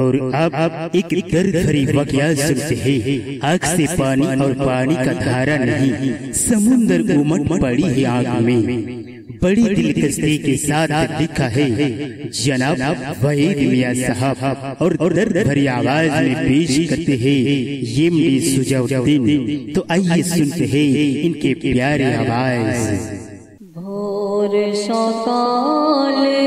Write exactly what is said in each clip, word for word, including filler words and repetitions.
और आप, आप एक घर खरी वाकया सुनते हैं। आग से पानी और पानी का धारा नहीं, समुंदर उमड़ पड़ी है आग में। बड़ी दिलचस्पी के साथ लिखा है जनाब वहीद मियां साहब और दर्द भरी आवाज में पेश करते हैं ये एमडी सुजौद्दीन। तो आइए सुनते हैं इनके प्यारे आवाज। भोर सकाले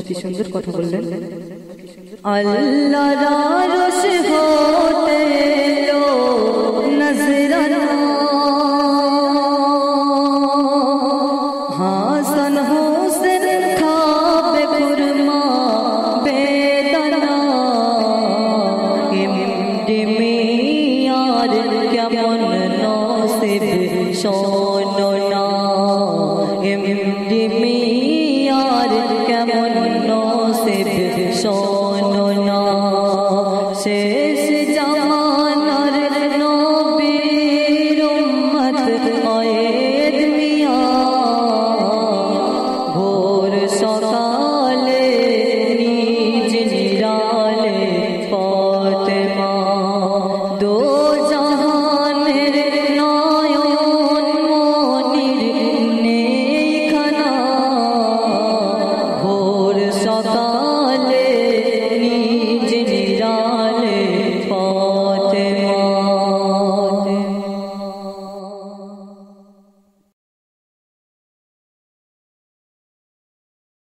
অতি সুন্দর কথা বললেন। আল্লাহর রসে হতে লো